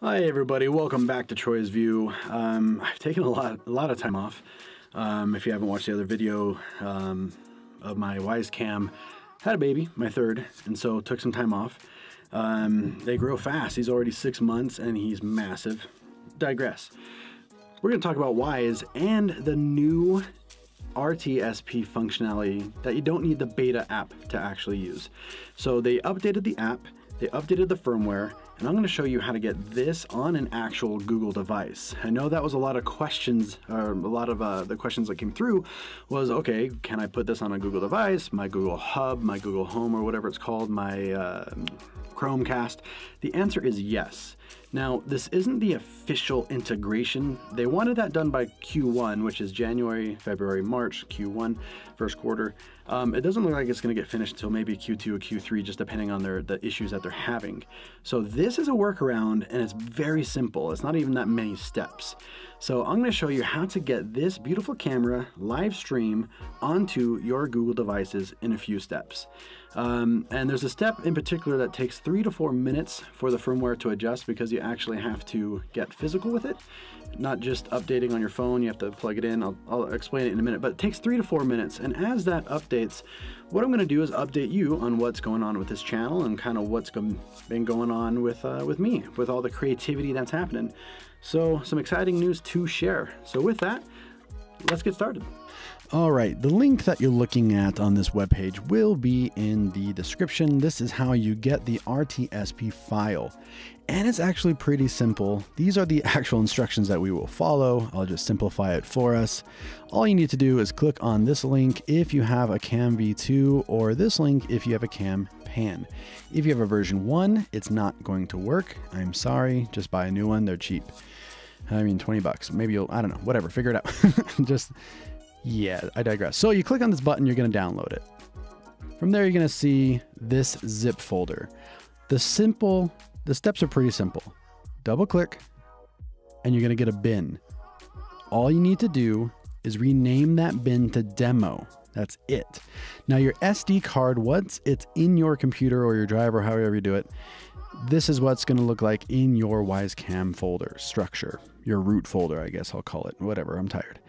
Hi everybody, welcome back to Troy's View. I've taken a lot of time off. If you haven't watched the other video of my Wyze Cam, had a baby, my third, and so took some time off. They grow fast. He's already 6 months and he's massive. Digress. We're gonna talk about Wyze and the new RTSP functionality that you don't need the beta app to actually use. So they updated the app, they updated the firmware, and I'm going to show you how to get this on an actual Google device. I know that was a lot of questions, or a lot of the questions that came through was, okay, can I put this on a Google device, my Google Hub, my Google Home, or whatever it's called, my Chromecast? The answer is yes. Now, this isn't the official integration. They wanted that done by Q1, which is January, February, March, Q1, first quarter. It doesn't look like it's gonna get finished until maybe Q2 or Q3, just depending on the issues that they're having. So this is a workaround and it's very simple. It's not even that many steps. So I'm gonna show you how to get this beautiful camera live stream onto your Google devices in a few steps. And there's a step in particular that takes 3 to 4 minutes for the firmware to adjust, because you actually have to get physical with it, not just updating on your phone. You have to plug it in. I'll explain it in a minute, but it takes 3 to 4 minutes. And as that updates, what I'm going to do is update you on what's going on with this channel and kind of what's been going on with me, with all the creativity that's happening. So some exciting news to share. So with that, let's get started. All right, the link that you're looking at on this webpage will be in the description. This is how you get the RTSP file. And it's actually pretty simple. These are the actual instructions that we will follow. I'll just simplify it for us. All you need to do is click on this link if you have a Cam V2, or this link if you have a Cam Pan. If you have a version 1, it's not going to work. I'm sorry, just buy a new one, they're cheap. I mean, 20 bucks, maybe you'll, I don't know, whatever, figure it out. Just, yeah, I digress. So you click on this button, you're gonna download it. From there, you're gonna see this zip folder. The steps are pretty simple. Double click, and you're gonna get a bin. All you need to do is rename that bin to demo. That's it. Now your SD card, once it's in your computer or your drive or however you do it, this is what's gonna look like in your Wyze Cam folder structure, your root folder, I guess I'll call it, whatever, I'm tired.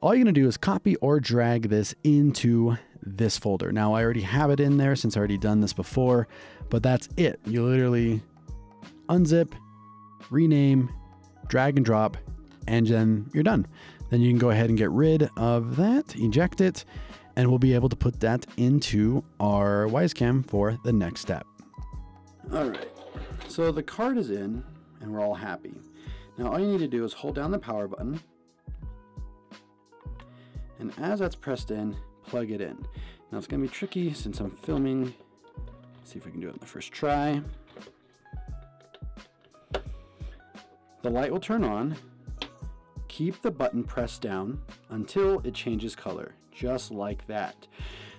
All you're gonna do is copy or drag this into this folder. Now I already have it in there since I already done this before, but that's it. You literally unzip, rename, drag and drop, and then you're done. Then you can go ahead and get rid of that, eject it, and we'll be able to put that into our Wyze Cam for the next step. All right, so the card is in and we're all happy. Now all you need to do is hold down the power button, and as that's pressed in, plug it in. Now it's gonna be tricky since I'm filming. Let's see if we can do it on the first try. The light will turn on. Keep the button pressed down until it changes color, just like that.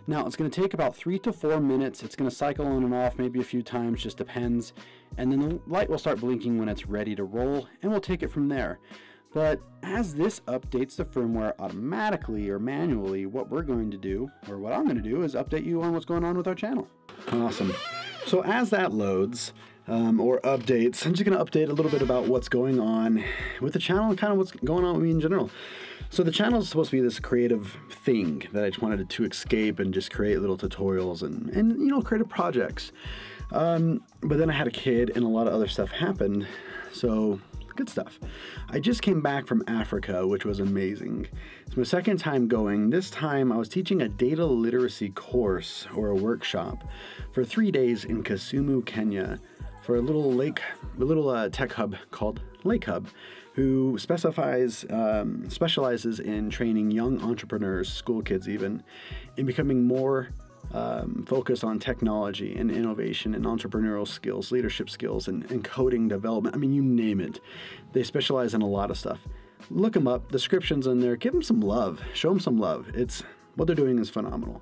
Now it's gonna take about 3 to 4 minutes. It's gonna cycle on and off maybe a few times, just depends. And then the light will start blinking when it's ready to roll, and we'll take it from there. But as this updates the firmware automatically or manually, what we're going to do, or what I'm gonna do, is update you on what's going on with our channel. Awesome. So as that loads, or updates, I'm just gonna update a little bit about what's going on with the channel and kind of what's going on with me in general. So the channel is supposed to be this creative thing that I just wanted to escape and just create little tutorials and you know, creative projects. But then I had a kid and a lot of other stuff happened, so good stuff. I just came back from Africa, which was amazing. It's my second time going. This time I was teaching a data literacy course or a workshop for 3 days in Kisumu, Kenya, for a little tech hub called Lake Hub, who specializes in training young entrepreneurs, school kids even, in becoming more focused on technology and innovation and entrepreneurial skills, leadership skills, and coding development. I mean, you name it. They specialize in a lot of stuff. Look them up, descriptions in there, give them some love, show them some love. It's, what they're doing is phenomenal.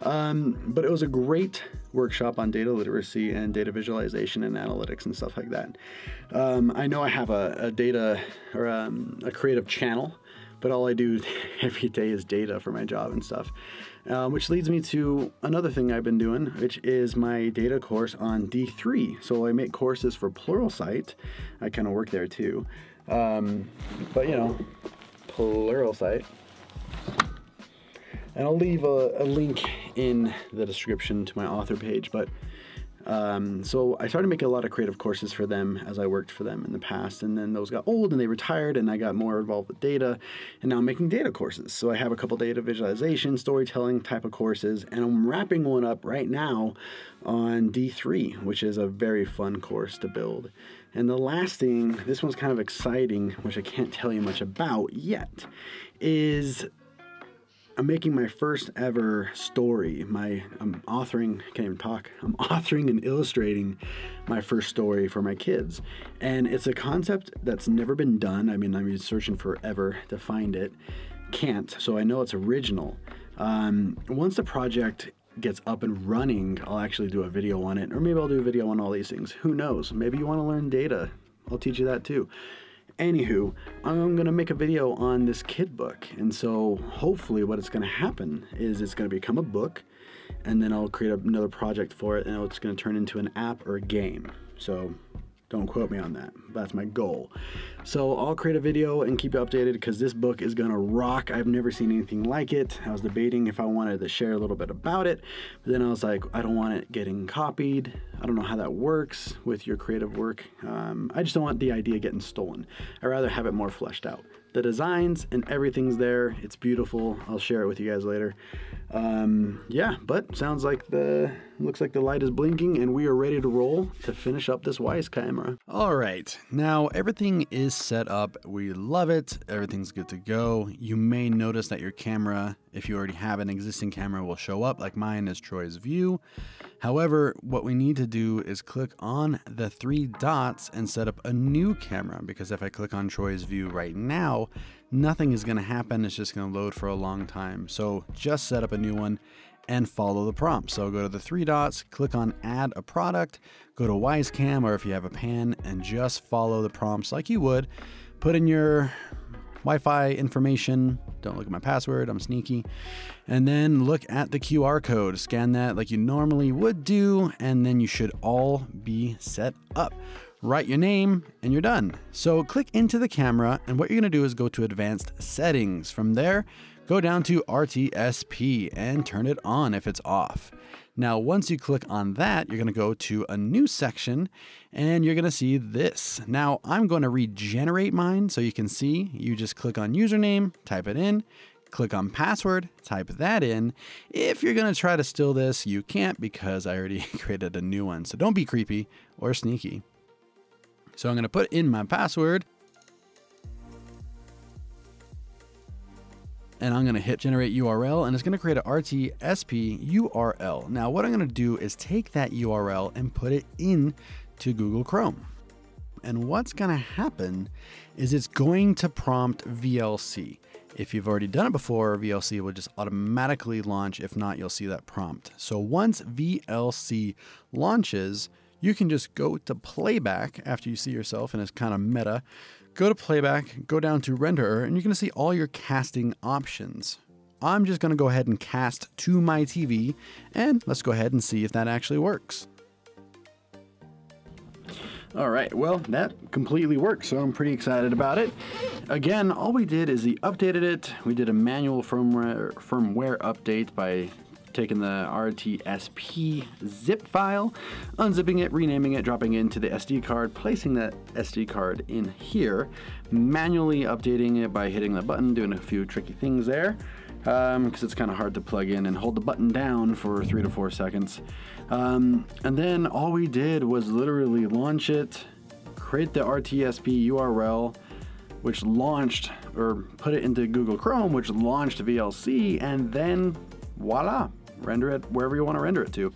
But it was a great workshop on data literacy and data visualization and analytics and stuff like that. I know I have a creative channel, but all I do every day is data for my job and stuff. Which leads me to another thing I've been doing, which is my data course on D3. So I make courses for Pluralsight. I kind of work there too. But you know, Pluralsight. And I'll leave a link in the description to my author page. But so I started making a lot of creative courses for them as I worked for them in the past, and then those got old and they retired, and I got more involved with data, and now I'm making data courses. So I have a couple data visualization, storytelling type of courses, and I'm wrapping one up right now on D3, which is a very fun course to build. And the last thing, this one's kind of exciting, which I can't tell you much about yet, is I'm making my first ever story. I'm authoring and illustrating my first story for my kids. And it's a concept that's never been done. I mean, I've been searching forever to find it. Can't, so I know it's original. Once the project gets up and running, I'll actually do a video on it, or maybe I'll do a video on all these things. Who knows? Maybe you want to learn data. I'll teach you that too. Anywho, I'm gonna make a video on this kid book, and so hopefully what it's gonna happen is it's gonna become a book, and then I'll create another project for it, and it's gonna turn into an app or a game. So don't quote me on that, but that's my goal. So I'll create a video and keep you updated, because this book is gonna rock. I've never seen anything like it. I was debating if I wanted to share a little bit about it, but then I was like, I don't want it getting copied. I don't know how that works with your creative work. I just don't want the idea getting stolen. I'd rather have it more fleshed out. The designs and everything's there. It's beautiful. I'll share it with you guys later. Yeah, but sounds like looks like the light is blinking and we are ready to roll to finish up this Wyze camera. All right, now everything is set up. We love it. Everything's good to go. You may notice that your camera, if you already have an existing camera, will show up, like mine is Troy's View. However, what we need to do is click on the three dots and set up a new camera, because if I click on Troy's View right now, nothing is gonna happen. It's just gonna load for a long time. So just set up a new one and follow the prompt. So go to the three dots, click on add a product, go to Wyze Cam, or if you have a pan, and just follow the prompts like you would. Put in your Wi-Fi information. Don't look at my password, I'm sneaky. And then look at the QR code, scan that like you normally would do, and then you should all be set up. Write your name and you're done. So click into the camera, and what you're gonna do is go to advanced settings. From there, go down to RTSP and turn it on if it's off. Now, once you click on that, you're gonna go to a new section and you're gonna see this. Now I'm gonna regenerate mine so you can see. You just click on username, type it in, click on password, type that in. If you're gonna try to steal this, you can't, because I already created a new one. So don't be creepy or sneaky. So I'm gonna put in my password, and I'm gonna hit generate URL, and it's gonna create a RTSP URL. Now what I'm gonna do is take that URL and put it in to Google Chrome. And what's gonna happen is it's going to prompt VLC. If you've already done it before, VLC will just automatically launch. If not, you'll see that prompt. So once VLC launches, you can just go to playback after you see yourself, and it's kind of meta. Go to playback, go down to renderer, and you're gonna see all your casting options. I'm just gonna go ahead and cast to my TV, and let's go ahead and see if that actually works. All right, well, that completely works, so I'm pretty excited about it. Again, all we did is we updated it. We did a manual firmware update by taking the RTSP zip file, unzipping it, renaming it, dropping it into the SD card, placing that SD card in here, manually updating it by hitting the button, doing a few tricky things there, because it's kind of hard to plug in and hold the button down for 3 to 4 seconds. And then all we did was literally launch it, create the RTSP URL, which launched, or put it into Google Chrome, which launched VLC, and then voila. Render it wherever you want to render it to.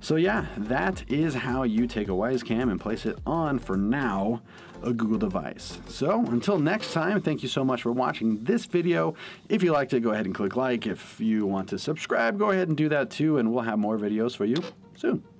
So yeah, that is how you take a Wyze Cam and place it on, for now, a Google device. So until next time, thank you so much for watching this video. If you liked it, go ahead and click like. If you want to subscribe, go ahead and do that too, and we'll have more videos for you soon.